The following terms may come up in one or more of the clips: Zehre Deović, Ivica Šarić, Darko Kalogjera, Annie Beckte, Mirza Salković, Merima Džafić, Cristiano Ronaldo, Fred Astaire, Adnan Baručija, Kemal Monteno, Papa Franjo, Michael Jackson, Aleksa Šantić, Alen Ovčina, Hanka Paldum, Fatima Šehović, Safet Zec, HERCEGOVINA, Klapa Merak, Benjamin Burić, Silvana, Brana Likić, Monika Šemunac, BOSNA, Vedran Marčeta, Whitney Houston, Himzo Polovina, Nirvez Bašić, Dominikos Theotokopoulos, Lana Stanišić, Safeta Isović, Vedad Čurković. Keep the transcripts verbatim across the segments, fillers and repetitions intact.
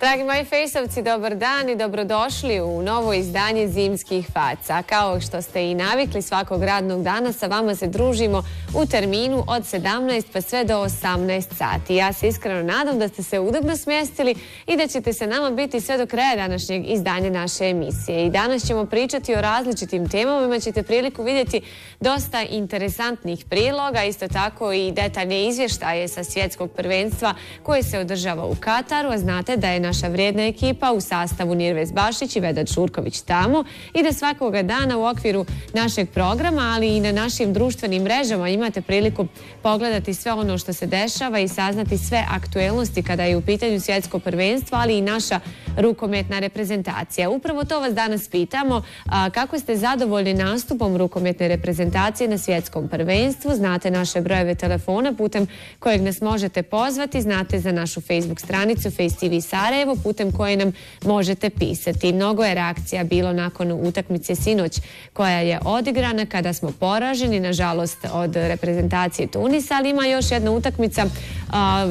Dragi moji fejsovci, dobar dan i dobrodošli u novo izdanje Zimskih faca. Kao što ste i navikli, svakog radnog dana sa vama se družimo u terminu od sedamnaest pa sve do osamnaest sati. Ja se iskreno nadam da ste se udobno smjestili i da ćete se nama biti sve do kraja današnjeg izdanja naše emisije. I danas ćemo pričati o različitim temama, imaćete priliku vidjeti dosta interesantnih priloga, isto tako i detaljne izvještaje sa svjetskog prvenstva koje se održava u Kataru, a znate da je naša vrijedna ekipa u sastavu Nirvez Bašić i Vedad Čurković tamo i da svakoga dana u okviru našeg programa, ali i na našim društvenim mrežama imate priliku pogledati sve ono što se dešava i saznati sve aktuelnosti kada je u pitanju svjetsko prvenstvo, ali i naša rukometna reprezentacija. Upravo to vas danas pitamo, kako ste zadovoljni nastupom rukometne reprezentacije na svjetskom prvenstvu. Znate naše brojeve telefona putem kojeg nas možete pozvati, znate za našu Facebook stranicu Face T V Sarajevo putem koje nam možete pisati. Mnogo je reakcija bilo nakon utakmice sinoć koja je odigrana kada smo poraženi, nažalost, od reprezentacije Tunisa, ali ima još jedna utakmica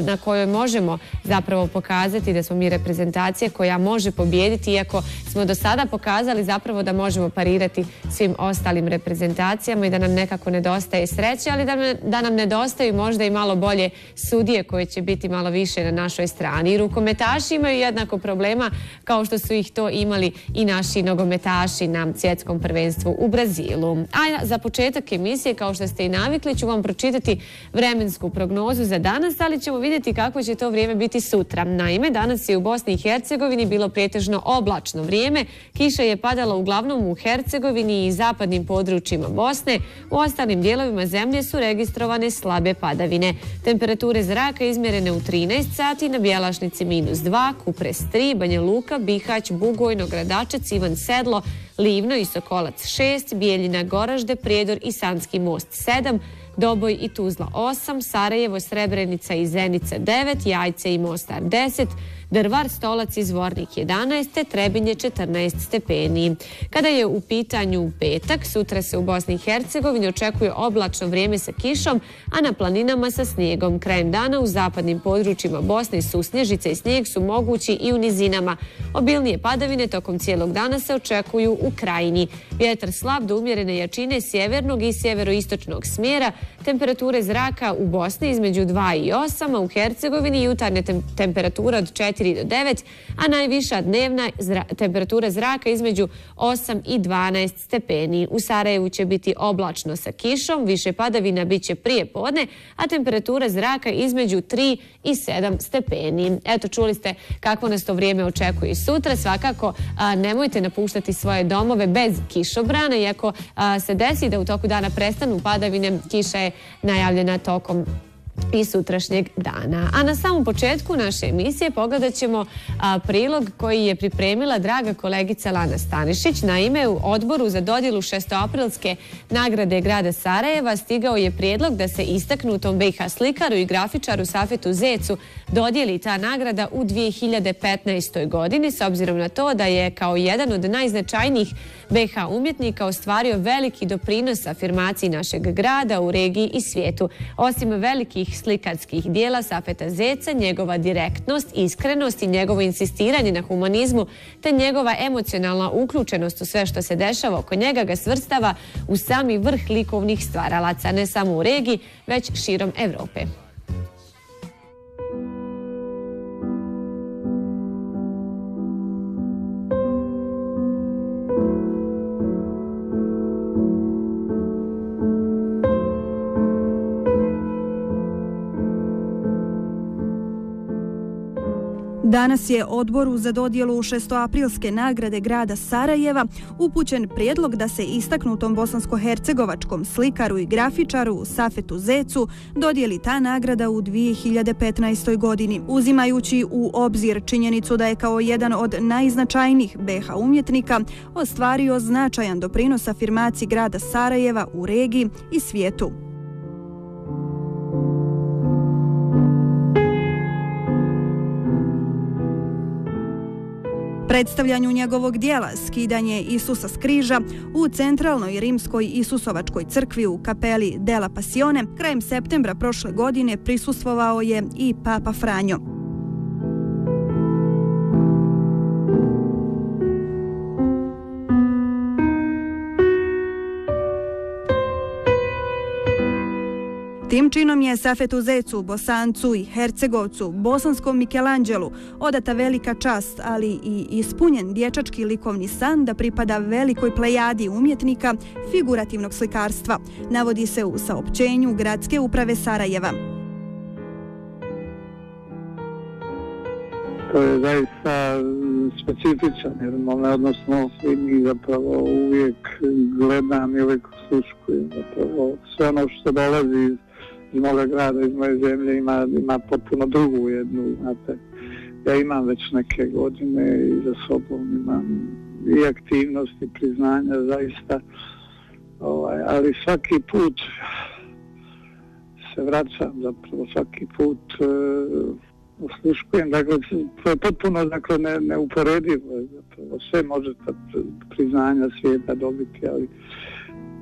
na kojoj možemo zapravo pokazati da smo mi reprezentacija koja može pobijediti, iako smo do sada pokazali zapravo da možemo parirati svim ostalim reprezentacijama i da nam nekako nedostaje sreće, ali da nam nedostaju možda i malo bolje sudije koje će biti malo više na našoj strani. I rukometaši imaju jednako problema kao što su ih to imali i naši nogometaši na svjetskom prvenstvu u Brazilu. A za početak emisije, kao što ste i navikli, ću vam pročitati vremensku prognozu za danas, ali ćemo vidjeti kako će to vrijeme biti sutra. Naime, danas je u Bosni i Hercegovini bilo pretežno oblačno vrijeme. Kiša je padala uglavnom u Hercegovini i zapadnim područjima Bosne. U ostalim dijelovima zemlje su registrovane slabe padavine. Temperature zraka izmjerene u trinaest sati, na Bjelašnici minus dva, Kupres tri, Banja Luka, Bihać, Bugojno, Gradačac, Ivan Sedlo, Livno i Sokolac šest, Bijeljina, Goražde, Prijedor i Sanski most sedam, Doboj i Tuzla osam, Sarajevo, Srebrenica i Zenica devet, Jajce i Mostar deset, Drvar, Stolac i Zvornik jedanaest, Trebinje četrnaest stepeni. Kada je u pitanju petak, sutra se u Bosni i Hercegovini očekuje oblačno vrijeme sa kišom, a na planinama sa snijegom. Krajem dana u zapadnim područjima Bosne susnježice i snijeg su mogući i u nizinama. Obilnije padavine tokom cijelog dana se očekuju u Krajini. Vjetar slab do umjerene jačine sjevernog i sjeveroistočnog smjera. Temperature zraka u Bosni između dva i osam, a u Hercegovini jutarnja temperatura od četiri do devet, a najviša dnevna temperatura zraka između osam i dvanaest stepeni. U Sarajevu će biti oblačno sa kišom, više padavina bit će prije podne, a temperatura zraka između tri i sedam stepeni. Eto, čuli ste kako nas to vrijeme očekuje sutra. Svakako nemojte napuštati svoje domove bez kišobrana, iako se desi da u toku dana prestanu padavine, kiša je najavljena tokom i sutrašnjeg dana. A na samom početku naše emisije pogledat ćemo prilog koji je pripremila draga kolegica Lana Stanišić. Naime, u odboru za dodjelu šestoaprilske nagrade grada Sarajeva stigao je prijedlog da se istaknutom B iH slikaru i grafičaru Safetu Zecu dodijeli ta nagrada u dvije hiljade petnaestoj. godini, s obzirom na to da je kao jedan od najznačajnijih B iH umjetnika ostvario veliki doprinos afirmaciji našeg grada u regiji i svijetu. Osim velikih slikarskih dijela Safeta Zeca, njegova direktnost, iskrenost i njegovo insistiranje na humanizmu te njegova emocionalna uključenost u sve što se dešava oko njega ga svrstava u sami vrh likovnih stvaralaca, ne samo u regiji, već širom Evrope. Danas je odboru za dodjelu šestoaprilske nagrade grada Sarajeva upućen prijedlog da se istaknutom bosansko-hercegovačkom slikaru i grafičaru Safetu Zecu dodijeli ta nagrada u dvije hiljade petnaestoj. godini. Uzimajući u obzir činjenicu da je kao jedan od najznačajnijih B iH umjetnika ostvario značajan doprinos afirmaciji grada Sarajeva u regiji i svijetu. Predstavljanju njegovog dijela Skidanje Isusa s križa u centralnoj rimskoj Isusovačkoj crkvi u kapeli della Passione krajem septembra prošle godine prisustvovao je i Papa Franjo. Tim činom je Safetu Zecu, Bosancu i Hercegovcu, bosanskom Mikelanđelu, odata velika čast, ali i ispunjen dječački likovni san da pripada velikoj plejadi umjetnika figurativnog slikarstva, navodi se u saopćenju Gradske uprave Sarajeva. To je zaista specifičan, jer me odnosno svi mi zapravo uvijek gledam i uvijek sluškujem. Sve ono što dolazi iz iz moga grada, iz moje zemlje, ima, ima potpuno drugu jednu, znate. Ja imam već neke godine i za sobom imam i aktivnosti, i priznanja, zaista. Ovaj, ali svaki put se vraćam, zapravo svaki put osluškujem. E, dakle, to je potpuno dakle, ne, neuporedivo. Zapravo. Sve možete priznanja svijeta dobiti, ali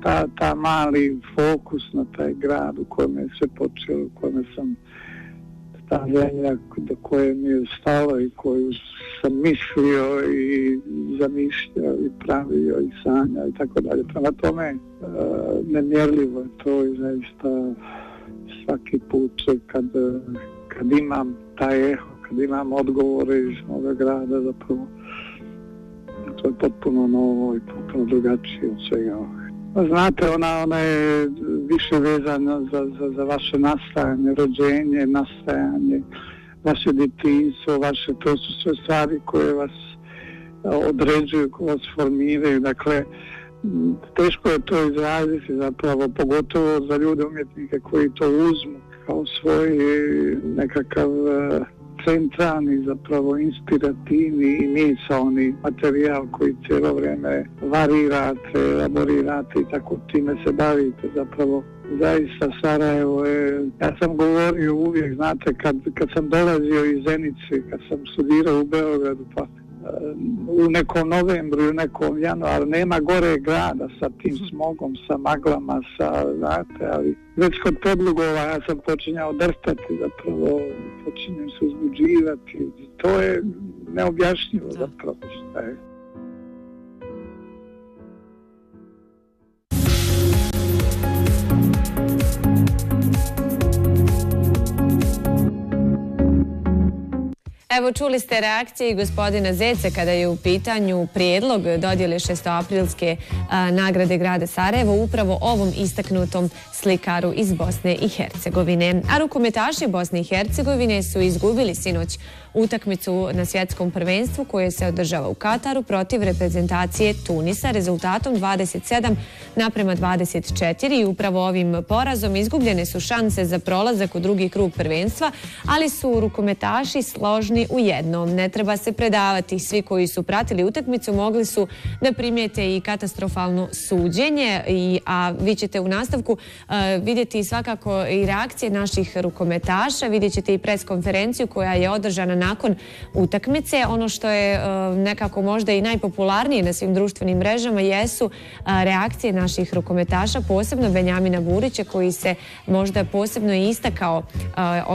Ta, ta mali fokus na taj grad u kojem je sve počelo, u kojem sam ta zemlja do koje mi je stalo i koju sam mislio i zamišljao i pravio i sanjao i tako dalje. Prema tome, nemjerljivo je to i zaista svaki put kad, kad imam taj eho, kad imam odgovore iz moga grada, zapravo to je potpuno novo i potpuno drugačije od svega ovoga. Znate, ona, ona je više vezana za, za, za vaše nastajanje, rođenje, nastajanje, vaše djetinjstvo, vaše, to su sve stvari koje vas određuju, koje vas formiraju. Dakle, teško je to izraziti zapravo, pogotovo za ljude umjetnike koji to uzmu kao svoj nekakav centralni, zapravo inspirativni i misaoni materijal koji cijelo vrijeme varirate, elaborirate i tako time se bavite zapravo. Zaista Sarajevo je, ja sam govorio uvijek, znate, kad, kad sam dolazio iz Zenice, kad sam studirao u Beogradu, pa u nekom novembru, u nekom januaru, nema gore grada sa tim smogom, sa maglama, sa, znate, ali već kod Podlugova ja sam počinjao drhtati zapravo, počinjem se uzbuđivati, to je neobjašnjivo zapravo šta je. Evo, čuli ste reakcije gospodina Zeca kada je u pitanju prijedlog dodjele šestoaprilske nagrade grada Sarajevo upravo ovom istaknutom slikaru iz Bosne i Hercegovine. A rukometaši Bosne i Hercegovine su izgubili sinoć utakmicu na svjetskom prvenstvu koje se održava u Kataru protiv reprezentacije Tunisa rezultatom dvadeset sedam naprema dvadeset četiri i upravo ovim porazom izgubljene su šanse za prolazak u drugi krug prvenstva, ali su rukometaši složni u jednom. Ne treba se predavati. Svi koji su pratili utakmicu mogli su da primijete i katastrofalno suđenje, a vi ćete u nastavku vidjeti svakako i reakcije naših rukometaša, vidjet ćete i preskonferenciju koja je održana nakon utakmice. Ono što je nekako možda i najpopularnije na svim društvenim mrežama jesu reakcije naših rukometaša, posebno Benjamina Burića, koji se možda posebno istakao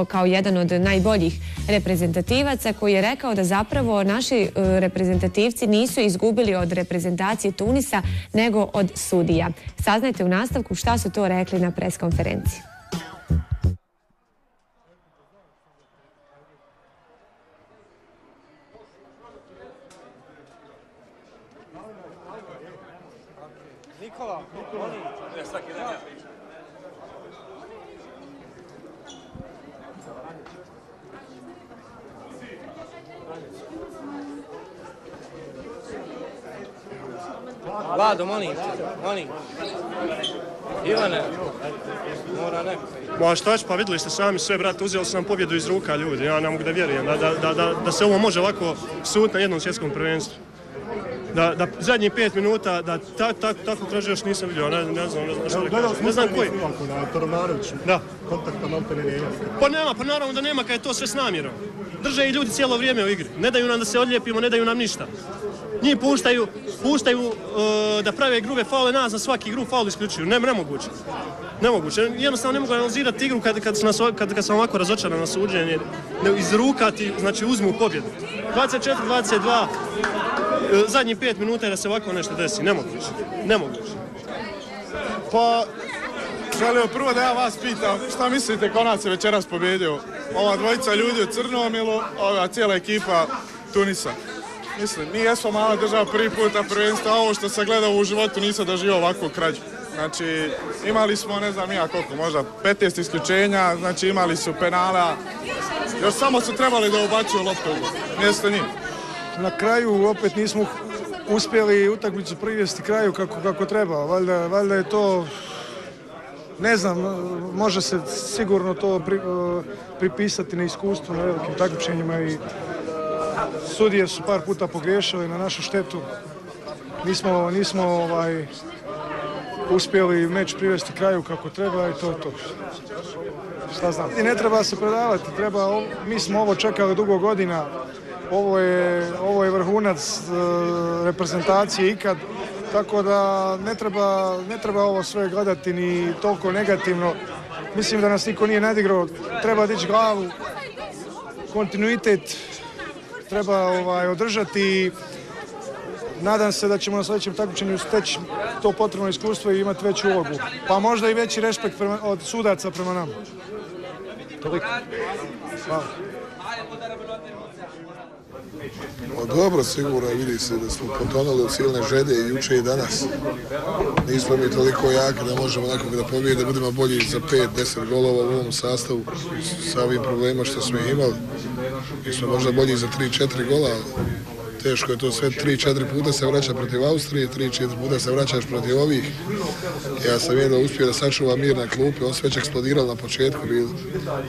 kao jedan od najboljih reprezentativaca, koji je rekao da zapravo naši reprezentativci nisu izgubili od reprezentacije Tunisa, nego od sudija. Saznajte u nastavku šta su to rekli na preskonferenciji. Vlado, molim te, molim. Ivane, mora neko. Ma šta ću, pa vidjeli ste sami sve, brate, uzeli su nam pobjedu iz ruka ljudi. Ja ne mogu da vjerujem da se ovo može ovako suditi na jednom svjetskom prvenstvu. Da zadnji pet minuta, da tako traži još nisam vidio, ne znam, ne znam koji. Da. Pa nema, pa naravno da nema, kada je to sve s namjerom. Drže i ljudi cijelo vrijeme u igri. Ne daju nam da se odlijepimo, ne daju nam ništa. Njih puštaju, puštaju da prave grube faule, nas na svaki grub faul isključuju. Nemoguće. Nemoguće. Jednostavno ne mogu analizirati igru kad sam ovako razočaran na suđenje. Iz ruka ti, znači, uzmu pobjedu. dvadeset četiri dvadeset dva, zadnji pet minuta je da se ovako nešto desi. Nemoguće. Nemoguće. Pa, želeo prvo da ja vas pitam, šta mislite konac je večeras pobjedio? Ova dvojica ljudi u Crnomilu, ova cijela ekipa Tunisa. Mislim, mi jesmo mala država prvi puta prvenstva, ovo što se gleda u životu nisam doživio ovakvu krađu. Znači, imali smo, ne znam ja koliko, možda petnaest isključenja, znači imali su penala, još samo su trebali da ubacuju loptu, mjesto njih. Na kraju opet nismo uspjeli utakmicu privesti kraju kako, kako treba, valjda, valjda je to, ne znam, može se sigurno to pri, pripisati na iskustvu na velikim takmičenjima i sudije su par puta pogriješile na našu štetu, nismo, nismo ovaj, uspjeli meč privesti kraju kako treba i to je to. Šta znam. I ne treba se predavati, treba, mi smo ovo čekali dugo godina. Ovo je, ovo je vrhunac uh, reprezentacije ikad, tako da ne treba, ne treba ovo sve gledati ni toliko negativno. Mislim da nas niko nije nadigrao, treba dići glavu, kontinuitet treba ovaj, održati. Nadam se da ćemo na sljedećem takmičenju steći to potrebno iskustvo i imati veću ulogu, pa možda i veći respekt prema, od sudaca prema nama. Toliko. Hvala. Dobro, sigurno vidi se da smo potonuli u silne želje i juče i danas. Nismo mi toliko jaki da možemo nekog da pobijemo, da budemo bolji za pet do deset golova u ovom sastavu sa ovim problemima što smo imali. Mi smo možda bolji za tri do četiri gola, teško je to sve, tri do četiri puta se vraća protiv Austrije, tri do četiri puta se vraćaš protiv ovih. Ja sam jedno uspio da sačuva mir na klupi, on se već eksplodirao na početku,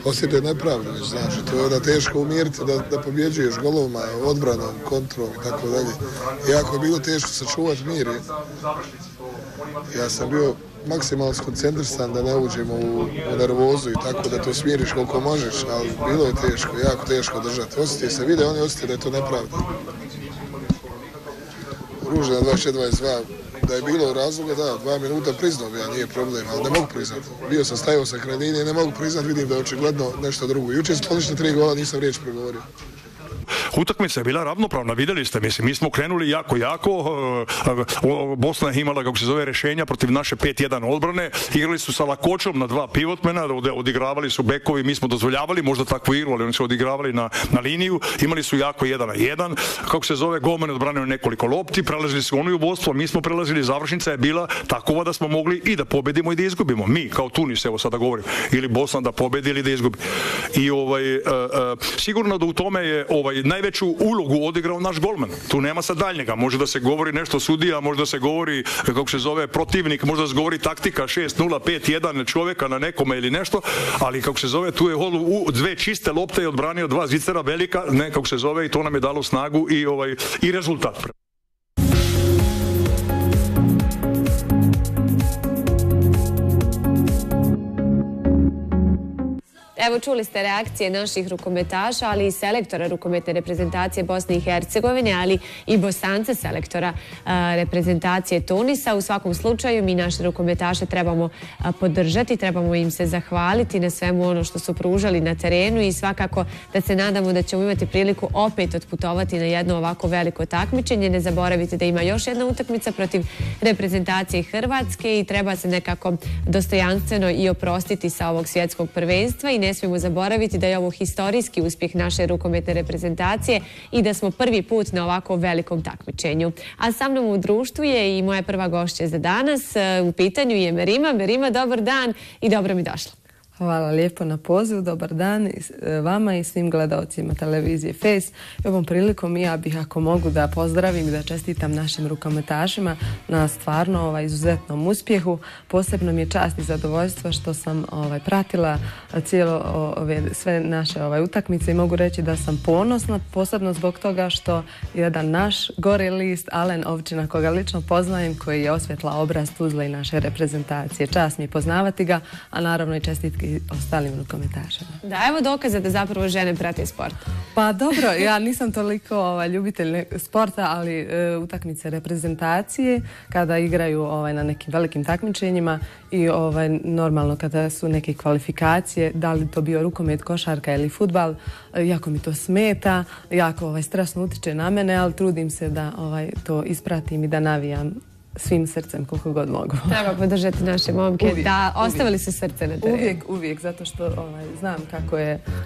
osjeti je nepravda već, znaš, to je da teško umiriti, da, da pobjeđuješ golovima, odbranom, kontrom i tako dalje. Jako je bilo teško sačuvati mir. Ja sam bio maksimalno skoncentrisan da ne uđemo u, u nervozu i tako da to smiriš koliko možeš, ali bilo je teško, jako teško držati. Osjeti se, vide, oni osjeti da je to nepravda. Ružna dvadeset četiri dvadeset dva, da je bilo razloga, da, dva minuta priznao ja, nije problem, ali ne mogu priznat. Bio sam, stajao sa kredine i ne mogu priznat, vidim da je očigledno nešto drugo. Juče sam poništio tri gola, nisam riječ pregovorio. Utakmica je bila ravnopravna, vidjeli ste, mislim, mi smo krenuli jako, jako, Bosna je imala, kako se zove, rješenja protiv naše pet jedan odbrane, igrali su sa lakoćom na dva pivotmena, odigravali su bekovi, mi smo dozvoljavali, možda takvu igru, ali oni su odigravali na, na liniju, imali su jako jedan na jedan, kako se zove, golman je odbranio nekoliko lopti, prelazili su ono i ubojstvo, mi smo prelazili, završnica je bila takova da smo mogli i da pobedimo i da izgubimo, mi, kao Tunis, evo sada govorim, ili Bosna da pobedi ili da izgubi. I ovaj, uh, uh, sigurno da u tome je ovaj, najveću ulogu odigrao naš golman. Tu nema sad daljnjega. Može da se govori nešto sudija, možda se govori, kako se zove, protivnik, možda se govori taktika šest nula pet jedan čovjeka na nekome ili nešto, ali kako se zove, tu je u dve čiste lopte i odbranio dva zvicera velika, ne, kako se zove, i to nam je dalo snagu i, ovaj, i rezultat. Evo, čuli ste reakcije naših rukometaša, ali i selektora rukometne reprezentacije Bosne i Hercegovine, ali i Bosanca selektora a, reprezentacije Tunisa. U svakom slučaju mi naše rukometaše trebamo a, podržati, trebamo im se zahvaliti na svemu ono što su pružali na terenu i svakako da se nadamo da ćemo imati priliku opet otputovati na jedno ovako veliko takmičenje. Ne zaboravite da ima još jedna utakmica protiv reprezentacije Hrvatske i treba se nekako dostojanstveno i oprostiti sa ovog svjetskog prvenstva i ne Ne smijemo zaboraviti da je ovo historijski uspjeh naše rukometne reprezentacije i da smo prvi put na ovako velikom takmičenju. A sa mnom u društvu je i moja prva gošća za danas. U pitanju je Merima. Merima, dobar dan i dobro mi došla. Hvala lijepo na pozivu. Dobar dan vama i svim gledalcima televizije Face. Ovom prilikom ja bih, ako mogu, da pozdravim i da čestitam našim rukometašima na stvarno ovaj, izuzetnom uspjehu. Posebno mi je čast i zadovoljstvo što sam ovaj, pratila cijelo, ovaj, sve naše ovaj, utakmice i mogu reći da sam ponosna, posebno zbog toga što jedan naš gore list, Alen Ovčina, koga lično poznajem, koji je osvjetla obraz Tuzle i naše reprezentacije. Čast mi je poznavati ga, a naravno i čestitke i ostalim rukometašima. Da, evo dokaza da zapravo žene prate sport. Pa dobro, ja nisam toliko ovaj, ljubitelj sporta, ali e, utakmice reprezentacije, kada igraju ovaj, na nekim velikim takmičenjima i ovaj, normalno kada su neke kvalifikacije, da li to bio rukomet, košarka ili futbal, e, jako mi to smeta, jako ovaj, strašno utiče na mene, ali trudim se da ovaj, to ispratim i da navijam svim srcem koliko god mogu. Treba podržati naše momke da ostavili se srce na terenu. Uvijek, uvijek, zato što znam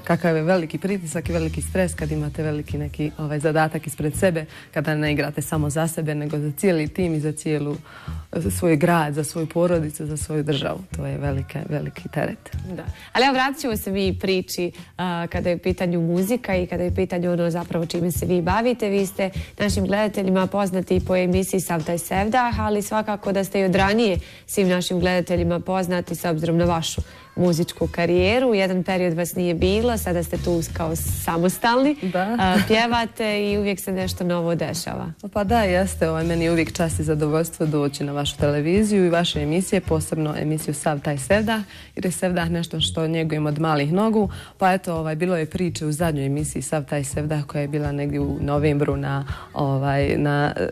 kakav je veliki pritisak i veliki stres kad imate veliki neki zadatak ispred sebe, kada ne igrate samo za sebe, nego za cijeli tim i za cijelu svoj grad, za svoju porodicu, za svoju državu. To je veliki teret. Ali evo, vratit ćemo se mi priči kada je u pitanju muzika i kada je u pitanju ono zapravo čime se vi bavite. Vi ste našim gledateljima poznati po emisiji Sav taj sevdah, ali svakako da ste i od ranije svim našim gledateljima poznati s obzirom na vašu muzičku karijeru. Jedan period vas nije bilo, sada ste tu kao samostalni, pjevate i uvijek se nešto novo dešava. Pa da, jeste. Meni je uvijek čast i zadovoljstvo doći na vašu televiziju i vaše emisije, posebno emisiju Sav taj sevdah, jer je sevdah nešto što njegujem od malih nogu. Pa eto, bilo je priče u zadnjoj emisiji Sav taj sevdah koja je bila negdje u novembru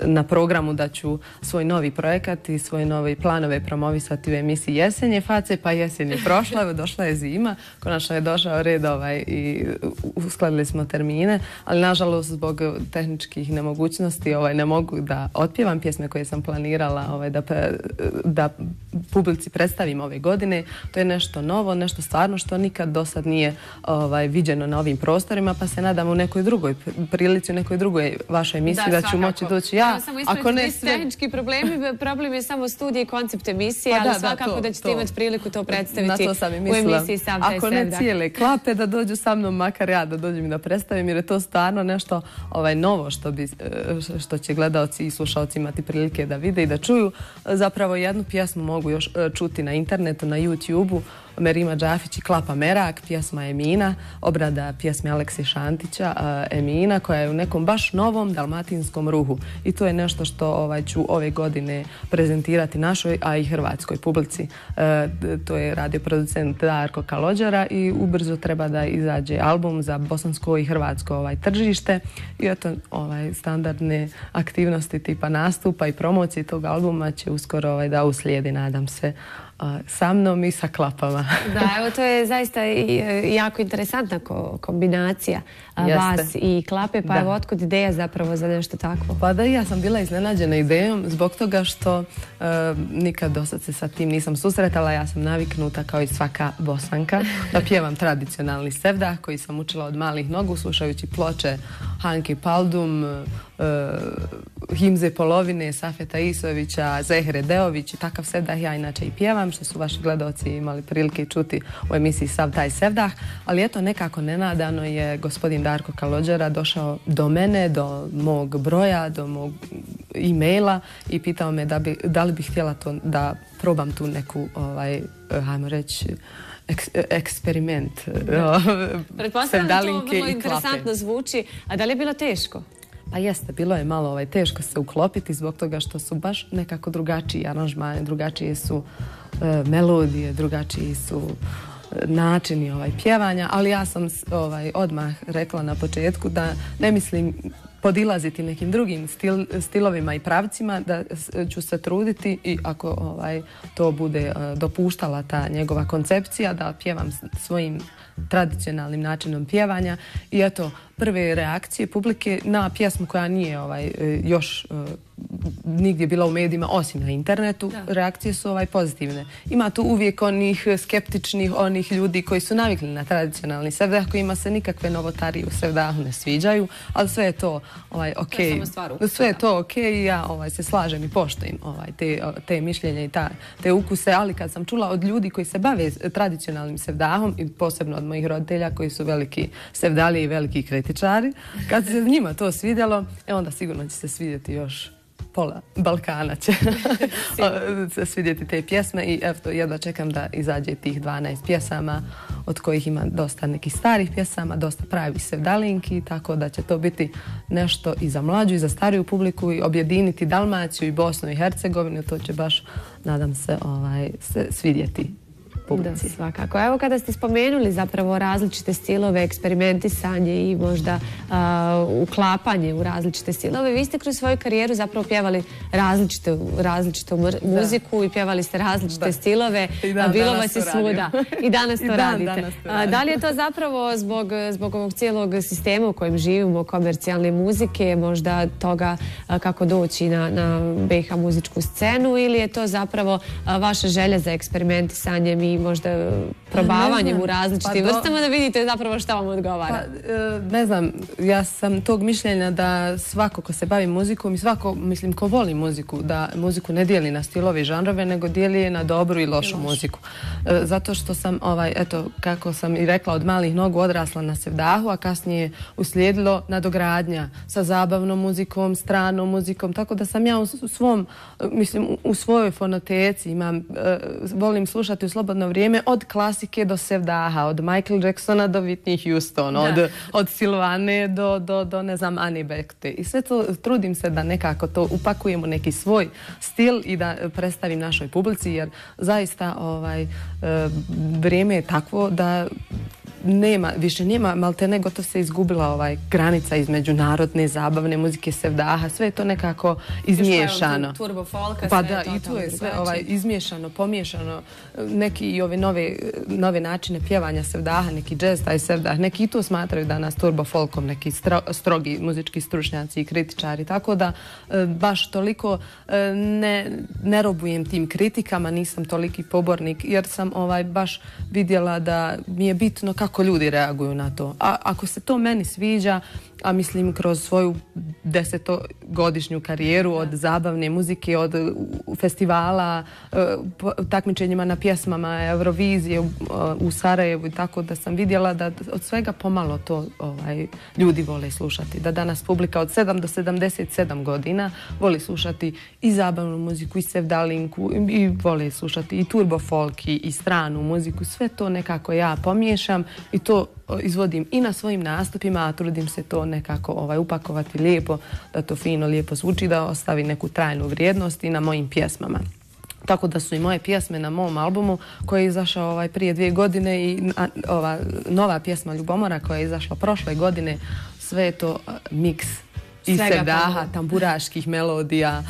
na programu da ću svoj novi projekat i svoje nove planove promovisati u emisiji Jesenje face, pa jesen je prošla. Došla je zima, konačno je došao red i uskladili smo termine, ali nažalost zbog tehničkih nemogućnosti ne mogu da otpjevam pjesme koje sam planirala da publici predstavim ove godine. To je nešto novo, nešto stvarno što nikad do sad nije viđeno na ovim prostorima, pa se nadam u nekoj drugoj prilici, u nekoj drugoj vašoj emisiji da ću moći doći ja. Ako ne sve tehnički problemi, problem je samo studij i koncept emisije, ali svakako da ćete imati priliku to predstaviti. To sam i mislila. Ako ne cijele klape, da dođu sa mnom, makar ja da dođem i da predstavim, jer je to stvarno nešto novo što će gledalci i slušalci imati prilike da vide i da čuju. Zapravo jednu pjesmu mogu još čuti na internetu, na YouTube-u. Merima Džafić i Klapa Merak, pjesma Emina, obrada pjesme Alekse Šantića, Emina, koja je u nekom baš novom dalmatinskom ruhu. I to je nešto što ću ove godine prezentirati našoj, a i hrvatskoj publici. To je radioproducent Darko Kalogjera i ubrzo treba da izađe album za bosansko i hrvatsko tržište. I eto, standardne aktivnosti tipa nastupa i promocije tog albuma će uskoro da uslijedi, nadam se, sa mnom i sa klapama. Da, evo, to je zaista jako interesantna kombinacija vas i klape, pa evo, otkud ideja zapravo za nešto takvo? Pa da, ja sam bila iznenađena idejom zbog toga što nikad do sad se sa tim nisam susretala. Ja sam naviknuta kao i svaka Bosanka da pjevam tradicionalni sevdah koji sam učila od malih nogu slušajući ploče Hanke Paldum, himze Polovine, Safeta Isovića, Zehre Deović i takav sevdah ja inače i pjevam, što su vaši gledalci imali prilike čuti u emisiji Sav taj sevdah. Ali eto, nekako nenadano je gospodin Darko Kalogjera došao do mene, do mog broja, do mog e-maila i pitao me da li bih htjela to da probam tu neku, hajmo reći, eksperiment. Pretpostavljam da to vrlo interesantno zvuči. A da li je bilo teško? Pa jeste, bilo je malo teško se uklopiti zbog toga što su baš nekako drugačiji aranžmani, drugačije su melodije, drugačiji su načini pjevanja, ali ja sam odmah rekla na početku da ne mislim podilaziti nekim drugim stilovima i pravcima, da ću se truditi i ako to bude dopuštala ta njegova koncepcija, da pjevam svojim tradicionalnim načinom pjevanja. I eto, prve reakcije publike na pjesmu koja nije još nigdje bila u medijima osim na internetu, reakcije su pozitivne. Ima tu uvijek onih skeptičnih, onih ljudi koji su navikli na tradicionalni sevdah, kojima se nikakve novotarije u sevdahu ne sviđaju, ali sve je to ok. Sve je to ok i ja se slažem i poštujem te mišljenja i te ukuse, ali kad sam čula od ljudi koji se bave tradicionalnim sevdahom i posebno od mojih roditelja koji su veliki sevdalije i veliki kritičari, kad se njima to svidjelo, e onda sigurno će se svidjeti još pola Balkana će se svidjeti te pjesme i jedva čekam da izađe tih dvanaest pjesama, od kojih ima dosta nekih starih pjesama, dosta pravih sevdalinki, tako da će to biti nešto i za mlađu i za stariju publiku i objediniti Dalmaciju i Bosnu i Hercegovinu. To će baš, nadam se, se svidjeti. publici. Da, svakako. Evo, kada ste spomenuli zapravo različite stilove, eksperimentisanje i možda uklapanje u različite stilove, vi ste kroz svoju karijeru zapravo pjevali različitu muziku i pjevali ste različite stilove. Bilo vas je svuda. I danas to radite. Da li je to zapravo zbog ovog cijelog sistema u kojem živimo, komercijalne muzike, možda toga kako doći na be ha muzičku scenu, ili je to zapravo vaša želja za eksperimentisanjem i možda probavanjem u različitim vrstama da vidite zapravo šta vam odgovara? Ne znam, ja sam tog mišljenja da svako ko se bavi muzikom i svako, mislim, ko voli muziku, da muziku ne dijeli na stilove i žanrove, nego dijeli je na dobru i lošu muziku. Zato što sam, eto, kako sam i rekla, od malih nogu odrasla na sevdahu, a kasnije uslijedilo nadogradnja sa zabavnom muzikom, stranom muzikom, tako da sam ja u svom, mislim, u svojoj fonoteci imam, volim slušati u slobodno vrijeme od klasike do sevdaha, od Michael Jacksona do Whitney Houston, od Silvane do, ne znam, Annie Beckte. I sve to trudim se da nekako to upakujem u neki svoj stil i da predstavim našoj publici, jer zaista vrijeme je takvo da nema, više nema, malte nego to se izgubila granica između narodne, zabavne muzike, sevdaha, sve je to nekako izmiješano. Turbo folka, sve je to. Pa da, i tu je sve izmiješano, pomiješano, neki i ove nove načine pjevanja sevdaha, neki džez, taj sevdah, neki i to smatraju danas turbo folkom, neki strogi muzički stručnjaci i kritičari, tako da baš toliko ne robujem tim kritikama, nisam toliki pobornik, jer sam baš vidjela da mi je bitno kako kako ljudi reaguju na to. A ako se to meni sviđa, a mislim kroz svoju desetogodišnju karijeru od zabavne muzike, od festivala, takmičenjima na pjesmama, Eurovizije u Sarajevu i tako, da sam vidjela da od svega pomalo to ljudi vole slušati. Da danas publika od sedam do sedamdeset sedam godina voli slušati i zabavnu muziku i sevdalinku i vole slušati i turbo folk i stranu muziku. Sve to nekako ja pomiješam i to izvodim i na svojim nastupima, a trudim se to nekako upakovati lijepo, da to fino, lijepo zvuči, da ostavi neku trajnu vrijednost i na mojim pjesmama. Tako da su i moje pjesme na mom albumu koji je izašao prije dvije godine i ova nova pjesma Ljubomora koja je izašla prošle godine, sve je to miks i sevdaha, tamburaških melodija,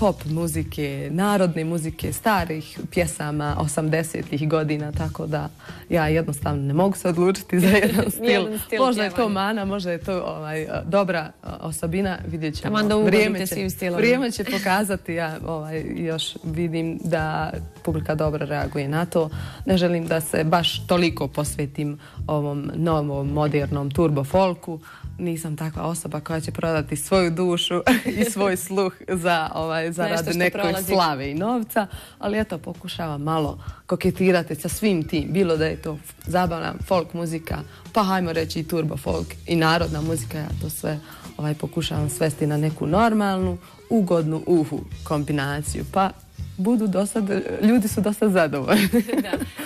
pop muzike, narodne muzike, starih pjesama osamdesetih godina, tako da ja jednostavno ne mogu se odlučiti za jedan stil. Možda je to mana, možda je to dobra osobina, vidjet ćemo. Vrijeme će pokazati, ja još vidim da publika dobro reaguje na to. Ne želim da se baš toliko posvetim ovom novom, modernom turbo folku. Nisam takva osoba koja će prodati svoju dušu i svoj sluh za zaradu nekoj slave i novca, ali eto, pokušavam malo koketirati sa svim tim, bilo da je to zabavna folk muzika, pa hajmo reći i turbo folk i narodna muzika, ja to sve pokušavam svesti na neku normalnu, ugodnu uhu kombinaciju, pa budu dosad, ljudi su dosad zadovoljni.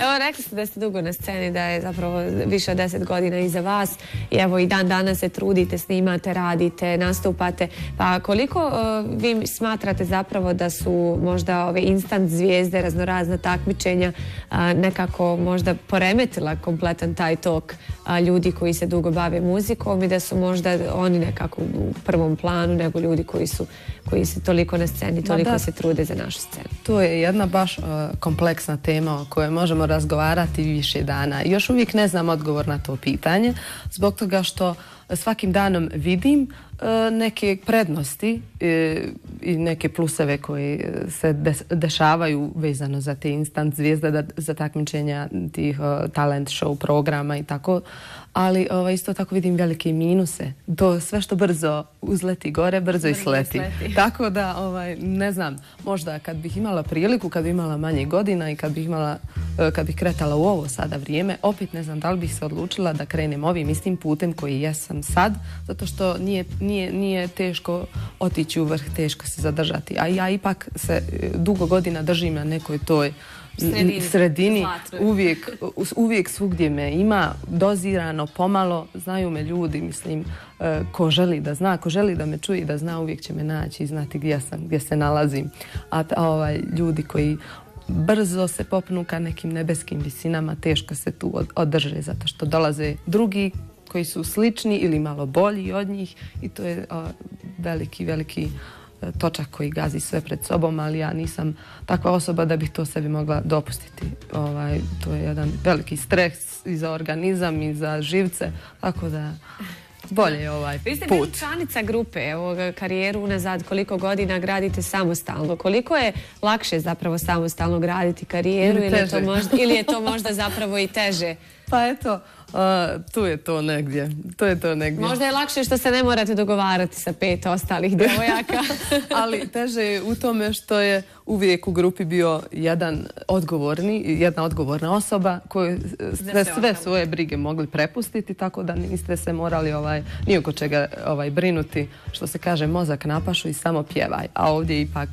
Evo, rekli ste da ste dugo na sceni, da je zapravo više od deset godina iza vas i evo i dan danas se trudite, snimate, radite, nastupate. Pa koliko vi smatrate zapravo da su možda ove instant zvijezde, raznorazna takmičenja nekako možda poremetila kompletan taj tok ljudi koji se dugo bave muzikom i da su možda oni nekako u prvom planu nego ljudi koji su koji se toliko na sceni, toliko se trude za našu scenu? To je jedna baš kompleksna tema o kojoj možemo razgovarati više dana. Još uvijek ne znam odgovor na to pitanje, zbog toga što svakim danom vidim neke prednosti i neke pluseve koji se dešavaju vezano za te instant zvijezde, za takmičenja tih talent show programa i tako, ali isto tako vidim velike minuse. To sve što brzo uzleti gore, brzo i sleti. Tako da, ne znam, možda kad bih imala priliku, kad bih imala manje godina i kad bih imala, kad bih kretala u ovo sada vrijeme, opet ne znam da li bih se odlučila da krenem ovim istim putem koji jesam sad, zato što nije nije teško otići u vrh, teško se zadržati. A ja ipak se dugo godina držim na nekoj toj sredini. Uvijek svugdje me ima, dozirano, pomalo. Znaju me ljudi, mislim, ko želi da zna, ko želi da me čuje i da zna, uvijek će me naći i znati gdje sam, gdje se nalazim. A ljudi koji brzo se popnu ka nekim nebeskim visinama, teško se tu održe zato što dolaze drugi koji su slični ili malo bolji od njih i to je veliki, veliki točak koji gazi sve pred sobom, ali ja nisam takva osoba da bih to sebi mogla dopustiti. To je jedan veliki stres i za organizam i za živce, tako da bolje je ovaj put. Vi ste bili članica grupe, karijeru unazad koliko godina gradite samostalno. Koliko je lakše zapravo samostalno graditi karijeru ili je to možda zapravo i teže? Pa eto, tu je to negdje. Možda je lakše što se ne morate dogovarati sa pet ostalih djevojaka. Ali teže je u tome što je uvijek u grupi bio jedan odgovorni, jedna odgovorna osoba koju ste sve svoje brige mogli prepustiti, tako da niste se morali ni oko čega brinuti. Što se kaže, mozak napašu i samo pjevaj. A ovdje ipak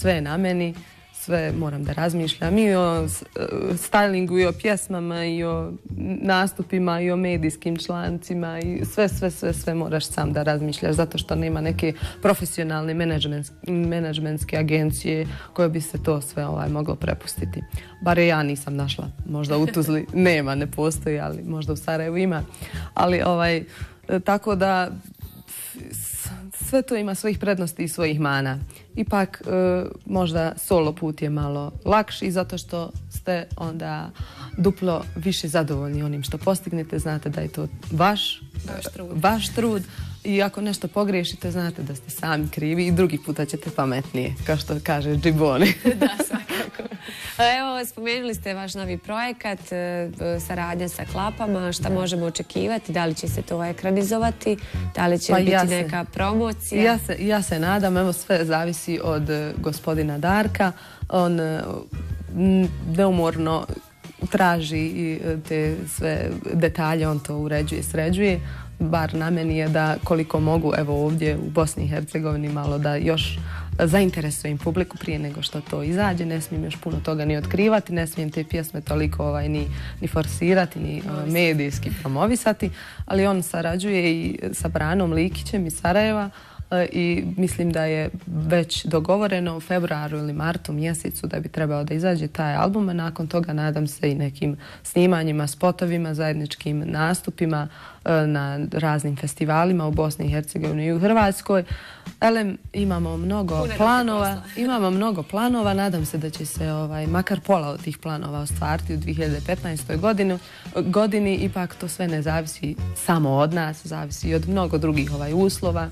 sve je na meni. Sve moram da razmišljam i o stylingu, i o pjesmama, i o nastupima, i o medijskim člancima. Sve, sve, sve, sve moraš sam da razmišljaš zato što nema neke profesionalne menadžmentske agencije koje bi se to sve moglo prepustiti. Bar ja nisam našla. Možda u Tuzli nema, ne postoji, ali možda u Sarajevu ima. Ali tako da sve to ima svojih prednosti i svojih mana. Ipak možda solo put je malo lakši zato što ste onda duplo više zadovoljni onim što postignete. Znate da je to vaš trud i ako nešto pogriješite znate da ste sami krivi i drugi puta ćete pametnije, kao što kaže Džiboni. Da, svakako. Evo, spomenuli ste vaš novi projekat, saradnja sa Klapama, šta možemo očekivati, da li će se to ekranizovati, da li će biti neka promocija? Ja se nadam, evo sve zavisi od gospodina Darka, on neumorno traži te sve detalje, on to uređuje, sređuje, bar na meni je da koliko mogu, evo ovdje u Bosni i Hercegovini malo da još zainteresujem publiku prije nego što to izađe, ne smijem još puno toga ni otkrivati, ne smijem te pjesme toliko ni forsirati, ni medijski promovisati, ali on sarađuje i sa Branom Likićem iz Sarajeva i mislim da je već dogovoreno u februaru ili martu mjesecu da bi trebao da izađe taj album, a nakon toga nadam se i nekim snimanjima, spotovima, zajedničkim nastupima na raznim festivalima u Bosni i Hercegovini i u Hrvatskoj. Elem, imamo mnogo planova, imamo mnogo planova, nadam se da će se makar pola od tih planova ostvariti u dvije hiljade petnaestoj. godini, ipak to sve ne zavisi samo od nas, zavisi i od mnogo drugih uslova.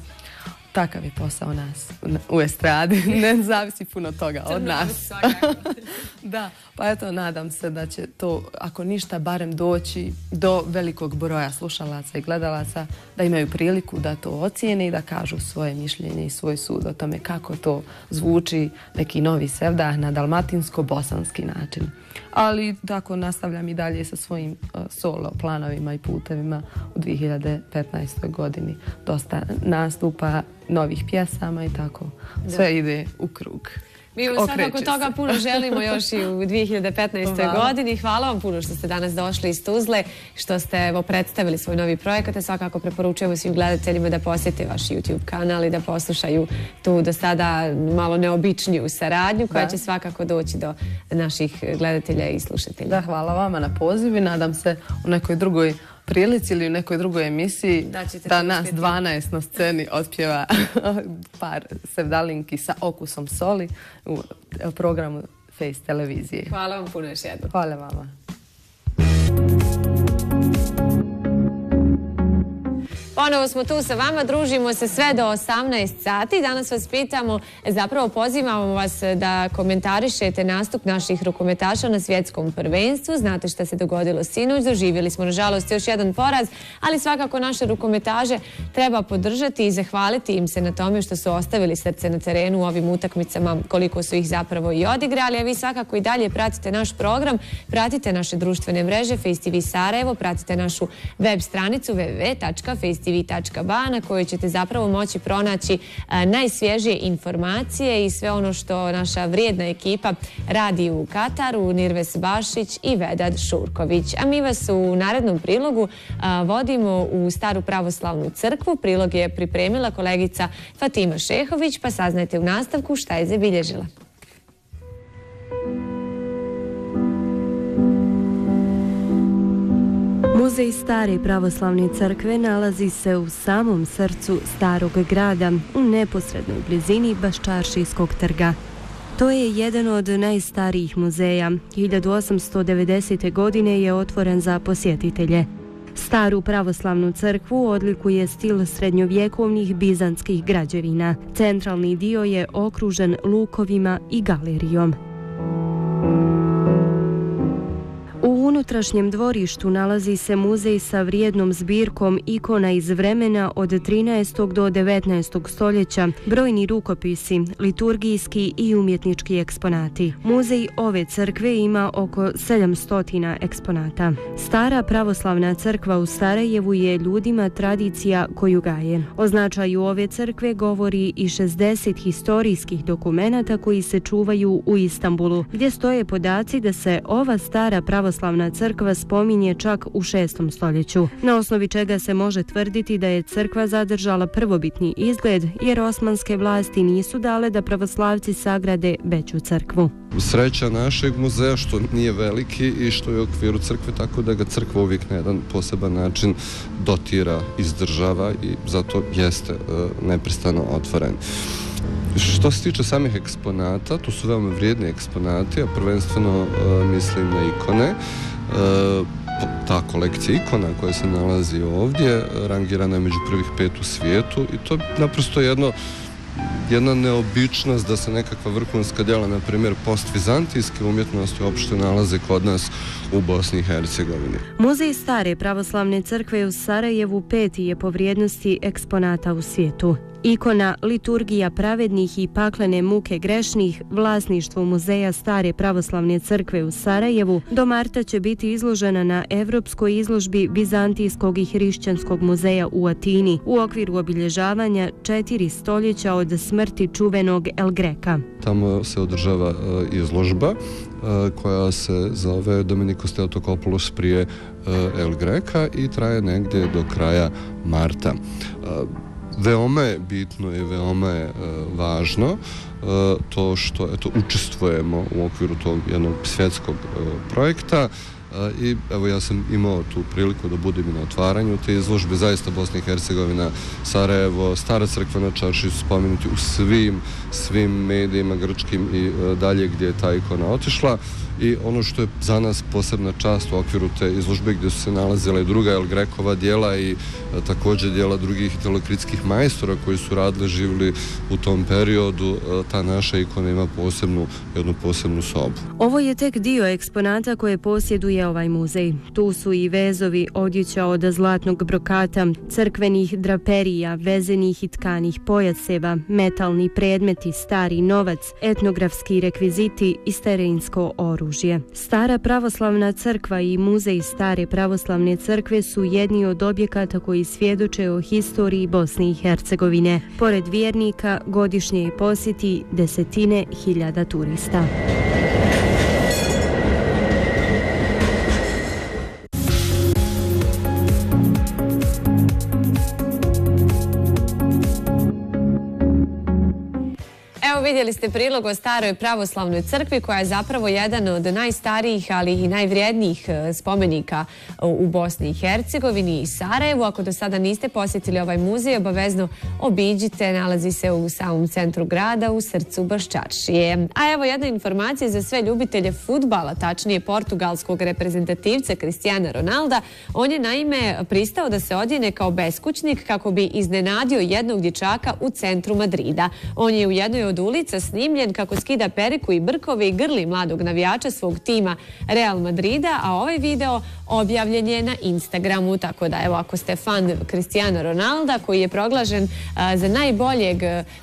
Takav je posao nas u estradi, ne zavisi puno toga od nas. Da, pa eto, nadam se da će to, ako ništa, barem doći do velikog broja slušalaca i gledalaca, da imaju priliku da to ocijene i da kažu svoje mišljenje i svoj sud o tome kako to zvuči neki novi Sevdah na dalmatinsko-bosanski način. Ali tako nastavljam i dalje sa svojim solo planovima i putevima u dvije hiljade petnaestoj. godini. Dosta nastupa, novih pjesama i tako. Sve ide u krug. Mi vam svakako toga puno želimo još i u dvije hiljade petnaestoj. godini. Hvala vam puno što ste danas došli iz Tuzle, što ste predstavili svoj novi projekat. Svakako preporučujemo svim gledateljima da posjete vaš YouTube kanal i da poslušaju tu do sada malo neobičniju saradnju koja će svakako doći do naših gledatelja i slušatelja. Da, hvala vama na pozivu i nadam se u nekoj drugoj prilici ili u nekoj drugoj emisiji da nas dvanaest na sceni otpjeva par sevdalinki sa okusom soli u programu Face televizije. Hvala vam puno još jednom. Hvala vama. Ponovo smo tu sa vama, družimo se sve do osamnaest sati. Danas vas pitamo, zapravo pozivamo vas da komentarišete nastup naših rukometaša na svjetskom prvenstvu. Znate šta se dogodilo sinoć, doživjeli smo nažalost još jedan poraz, ali svakako naše rukometaše treba podržati i zahvaliti im se na tome što su ostavili srce na terenu u ovim utakmicama, koliko su ih zapravo i odigrali. A vi svakako i dalje pratite naš program, pratite naše društvene mreže Face te ve Sarajevo, pratite našu web stranicu www tačka face te ve tačka ba na kojoj ćete zapravo moći pronaći najsvježije informacije i sve ono što naša vrijedna ekipa radi u Kataru, Nirvez Bašić i Vedad Čurković. A mi vas u narednom prilogu vodimo u Staru pravoslavnu crkvu. Prilog je pripremila kolegica Fatima Šehović, pa saznajte u nastavku šta je zabilježila. Muzej Stare pravoslavne crkve nalazi se u samom srcu starog grada, u neposrednoj blizini Baščaršijskog trga. To je jedan od najstarijih muzeja. hiljadu osamsto devedesete. godine je otvoren za posjetitelje. Staru pravoslavnu crkvu odlikuje stil srednjovjekovnih bizantskih građevina. Centralni dio je okružen lukovima i galerijom. U unutrašnjem dvorištu nalazi se muzej sa vrijednom zbirkom ikona iz vremena od trinaestog do devetnaestog stoljeća, brojni rukopisi, liturgijski i umjetnički eksponati. Muzej ove crkve ima oko sedamsto eksponata. Stara pravoslavna crkva u Sarajevu je ljudima tradicija koju gaje. O značaju ove crkve govori i šezdeset historijskih dokumenata koji se čuvaju u Istanbulu, gdje stoje podaci da se ova stara pravoslavna crkva spominje čak u šestom stoljeću, na osnovi čega se može tvrditi da je crkva zadržala prvobitni izgled, jer osmanske vlasti nisu dale da pravoslavci sagrade veću crkvu. Sreća našeg muzeja što nije veliki i što je u okviru crkve, tako da ga crkva uvijek na jedan poseban način dotira, izdržava i zato jeste neprestano otvoren. Što se tiče samih eksponata, tu su veoma vrijedni eksponati, a prvenstveno mislim na ikone. Ta kolekcija ikona koja se nalazi ovdje rangirana je među prvih pet u svijetu i to je naprosto jedno jedna neobičnost da se nekakva vrhunska djela, na primjer postvizantijske umjetnosti, uopšte nalaze kod nas u Bosni i Hercegovini. Muzej Stare pravoslavne crkve u Sarajevu peti je po vrijednosti eksponata u svijetu. Ikona Liturgija pravednih i paklene muke grešnih, vlasništvo Muzeja Stare pravoslavne crkve u Sarajevu, do marta će biti izložena na evropskoj izložbi Bizantijskog i hrišćanskog muzeja u Atini u okviru obilježavanja četiri stoljeća od smrti čuvenog El Greka. Tamo se održava izložba koja se zove Dominikos Theotokopoulos prije El Greka i traje negdje do kraja marta. Veoma je bitno i veoma je važno to što učestvujemo u okviru tog jednog svjetskog projekta i evo ja sam imao tu priliku da budem i na otvaranju te izložbe. Zaista Bosna i Hercegovina, Sarajevo, Stara crkva na Čaršiji su spomenuti u svim svim medijima grčkim i dalje gdje je ta ikona otišla i ono što je za nas posebna čast u okviru te izložbe gdje su se nalazila i druga El Grekova djela i također djela drugih italokritskih majstora koji su radili, živjeli u tom periodu, ta naša ikona ima posebnu, jednu posebnu sobu. Ovo je tek dio eksponata koje posjeduje ovaj muzej. Tu su i vezovi odjeća od zlatnog brokata, crkvenih draperija, vezenih i tkanih pojaseva, metalni predmeti, stari novac, etnografski rekviziti i starinsko oružje. Stara pravoslavna crkva i muzej Stare pravoslavne crkve su jedni od objekata koji svjedoče o historiji Bosne i Hercegovine. Pored vjernika, godišnje je posjeti desetine hiljada turista. Vidjeli ste prilog o staroj pravoslavnoj crkvi koja je zapravo jedan od najstarijih ali i najvrijednijih spomenika u Bosni i Hercegovini i Sarajevu. Ako do sada niste posjetili ovaj muzej, obavezno obiđite, nalazi se u samom centru grada, u srcu Baščaršije. A evo jedna informacija za sve ljubitelje fudbala, tačnije portugalskog reprezentativca Cristiana Ronalda. On je naime pristao da se odjene kao beskućnik kako bi iznenadio jednog dječaka u centru Madrida. On je u jednoj od ulici snimljen kako skida periku i brkove i grli mladog navijača svog tima Real Madrida, a ovaj video objavljen je na Instagramu, tako da evo ako ste fan Cristiano Ronalda koji je proglašen za najboljeg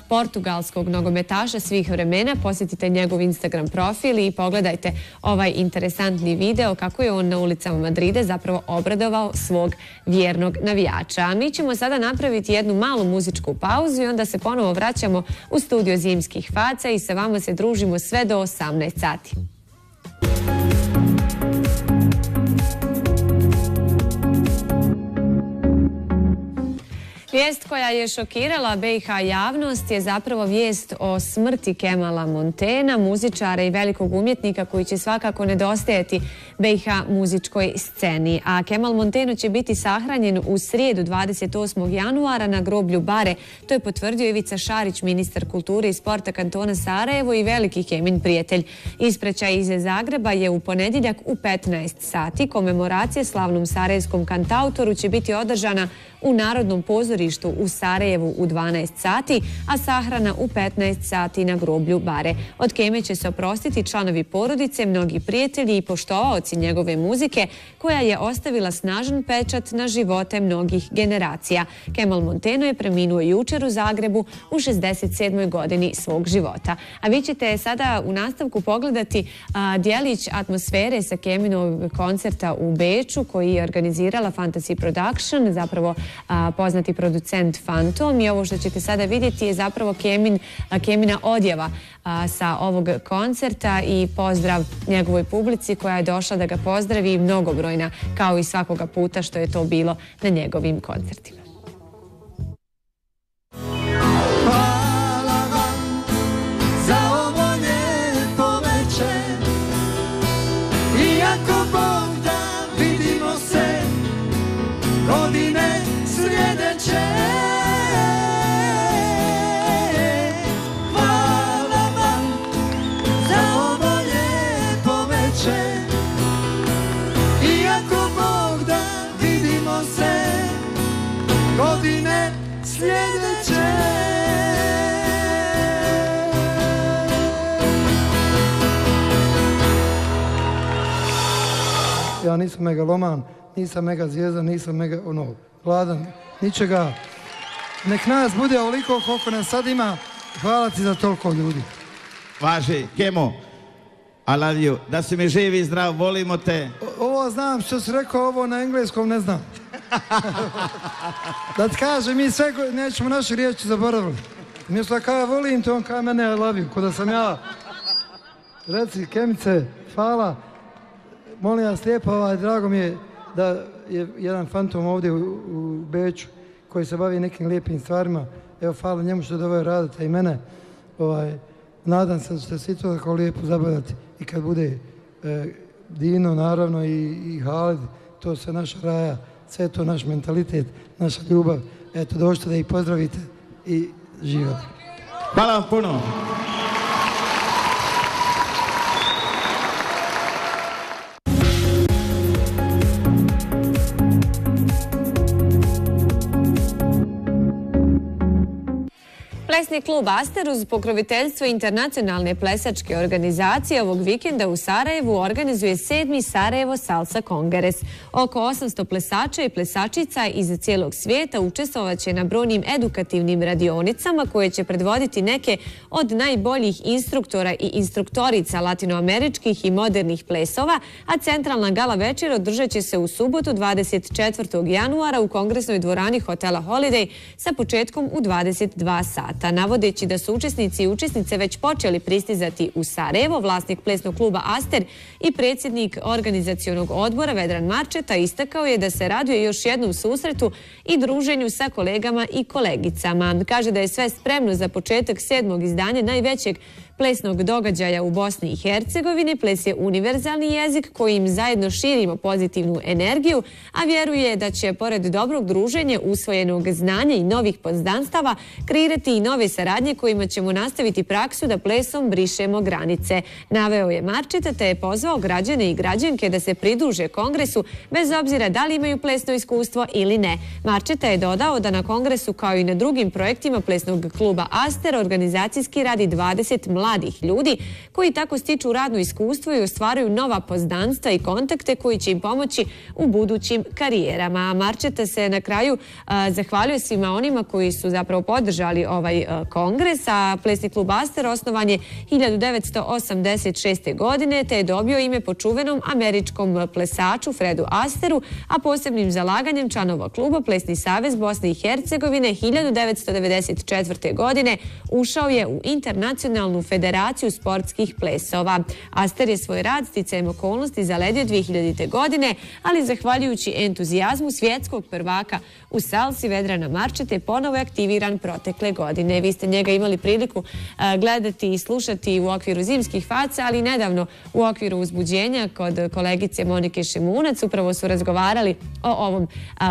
portugalskog nogometaša svih vremena, posjetite njegov Instagram profil i pogledajte ovaj interesantni video kako je on na ulicama Madrida zapravo obradovao svog vjernog navijača. A mi ćemo sada napraviti jednu malu muzičku pauzu i onda se ponovo vraćamo u studio Zimskih faca i sa vama se družimo sve do osamnaest sati. Vijest koja je šokirala Be Ha javnost je zapravo vijest o smrti Kemala Montena, muzičara i velikog umjetnika koji će svakako nedostajati BiH muzičkoj sceni. A Kemal Monteno će biti sahranjen u srijedu dvadeset osmog januara na groblju Bare. To je potvrdio Ivica Šarić, ministar kulture i sporta kantona Sarajevo i veliki Kemin prijatelj. Ispraćaj iz Zagreba je u ponedjeljak u petnaest sati. Komemoracija slavnom sarajevskom kantautoru će biti održana u Narodnom pozorištu u Sarajevu u dvanaest sati, a sahrana u petnaest sati na groblju Bare. Od Keme će se oprostiti članovi porodice, mnogi prijatelji i poštovaoci njegove muzike, koja je ostavila snažan pečat na živote mnogih generacija. Kemal Monteno je preminuo jučer u Zagrebu u šezdeset sedmoj godini svog života. A vi ćete sada u nastavku pogledati djelić atmosfere sa Keminovog koncerta u Beču, koji je organizirala Fantasy Production, zapravo poznati producent Fantom, i ovo što ćete sada vidjeti je zapravo Kemina odjava sa ovog koncerta i pozdrav njegovoj publici koja je došla da ga pozdravi, mnogobrojna kao i svakoga puta što je to bilo na njegovim koncertima. Hvala vam za ovo lijepo večer, iako Bog da vidimo se godine sljedeće. Godine sljedeće. Ja nisam megaloman, nisam mega zvijezda, nisam mega ono, gladan, ničega. Nek nas bude ovoliko koliko nas sad ima. Hvala ti za toliko ljudi. Važi, Kemo, I love you. Da si mi živ i zdrav, volimo te. Ovo znam, što si rekao, ovo na engleskom ne znam. Da ti kaže, mi sve nećemo naše riječi zaboravili. Mjesto da kada volim te, on kada mene I love you, kada sam ja. Reci, Kemice, hvala. Molim vas lijepo, drago mi je da je jedan Fantom ovdje u Beču koji se bavi nekim lijepim stvarima. Evo, hvala njemu što je doveo Radeta I mene. Nadam se da ćete svi to tako lijepo zabavljati. I kad bude Dino, naravno, I Halid, to se naša raja. Sve to naš mentalitet, naša ljubav. Eto, dođite da ih pozdravite I živate. Hvala vam puno. Plesni klub Aster uz pokroviteljstvo internacionalne plesačke organizacije ovog vikenda u Sarajevu organizuje sedmi Sarajevo Salsa Kongres. Oko osamsto plesača I plesačica iz cijelog svijeta učestvovat će na brojnim edukativnim radionicama koje će predvoditi neke od najboljih instruktora I instruktorica latinoameričkih I modernih plesova, a centralna gala večer održat će se u subotu dvadeset četvrtog januara u kongresnoj dvorani hotela Holiday sa početkom u dvadeset dva sata. Navodeći da su učesnici I učesnice već počeli pristizati u Sarajevo, vlasnik plesnog kluba Aster I predsjednik organizacionog odbora Vedran Marčeta istakao je da se raduje još jednom susretu I druženju sa kolegama I kolegicama. Kaže da je sve spremno za početak sedmog izdanja najvećeg plesnog događaja u Bosni I Hercegovini. Ples je univerzalni jezik kojim zajedno širimo pozitivnu energiju, a vjeruje da će, pored dobrog druženja, usvojenog znanja I novih poznanstava, kreirati I nove saradnje kojima ćemo nastaviti praksu da plesom brišemo granice. Naveo je Marčeta te je pozvao građane I građanke da se pridruže kongresu bez obzira da li imaju plesno iskustvo ili ne. Marčeta je dodao da na kongresu, kao I na drugim projektima plesnog kluba Aster, organizacijski radi dvadeset mladih ljudi koji tako stiču radno iskustvo I ostvaruju nova poznanstva I kontakte koji će im pomoći u budućim karijerama. Marčeta se na kraju zahvalio svima onima koji su zapravo podržali ovaj kongres, a Plesni klub Aster osnovan je hiljadu devetsto osamdeset šeste godine te je dobio ime po čuvenom američkom plesaču Fredu Astairu, a posebnim zalaganjem članova kluba Plesni savez Bosne I Hercegovine hiljadu devetsto devedeset četvrte godine ušao je u internacionalnu Federaciju sportskih plesova. Aster je svoj rad sticajem okolnosti zaledio dvije hiljadite godine, ali zahvaljujući entuzijazmu svjetskog prvaka u salsi Vedrana Marčete ponovo je aktiviran protekle godine. godine. Vi ste njega imali priliku gledati i slušati u okviru zimskih faca, ali nedavno u okviru uzbuđenja kod kolegice Monike Šemunac. Upravo su razgovarali o ovom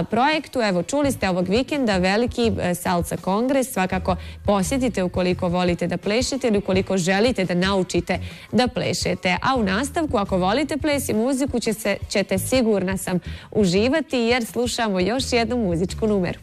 projektu. Evo, čuli ste ovog vikenda veliki salsa kongres. Svakako posjetite ukoliko volite da plešete ili ukoliko želite da naučite da plešete. A u nastavku, ako volite ples i muziku, ćete, sigurna sam, uživati jer slušamo još jednu muzičku numeru.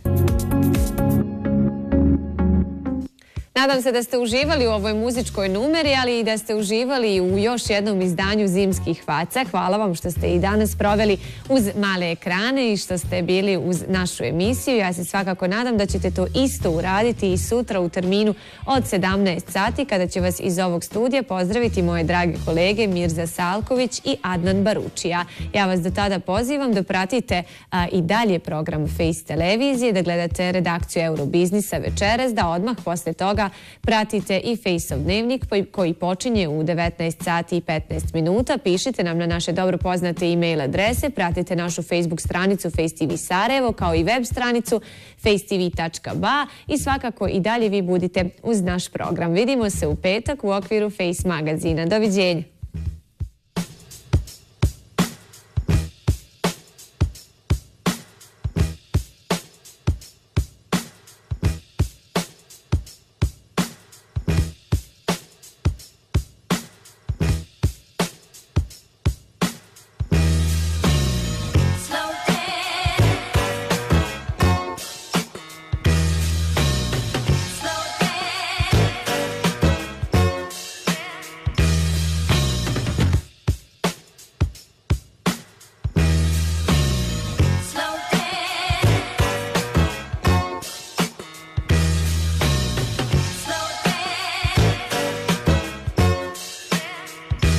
Nadam se da ste uživali u ovoj muzičkoj numeri, ali i da ste uživali u još jednom izdanju zimskih faca. Hvala vam što ste i danas proveli uz male ekrane i što ste bili uz našu emisiju. Ja se svakako nadam da ćete to isto uraditi i sutra u terminu od sedamnaest sati, kada će vas iz ovog studija pozdraviti moje drage kolege Mirza Salković i Adnan Baručija. Ja vas do tada pozivam da pratite i dalje program Face televizije, da gledate redakciju Eurobiznisa večeras, da odmah posle toga pratite i Fejsov dnevnik koji počinje u devetnaest sati i petnaest minuta. Pišite nam na naše dobro poznate e-mail adrese, pratite našu Facebook stranicu FaceTV Sarajevo kao i web stranicu facetv tačka ba i svakako i dalje vi budite uz naš program. Vidimo se u petak u okviru Face magazina. Doviđenja!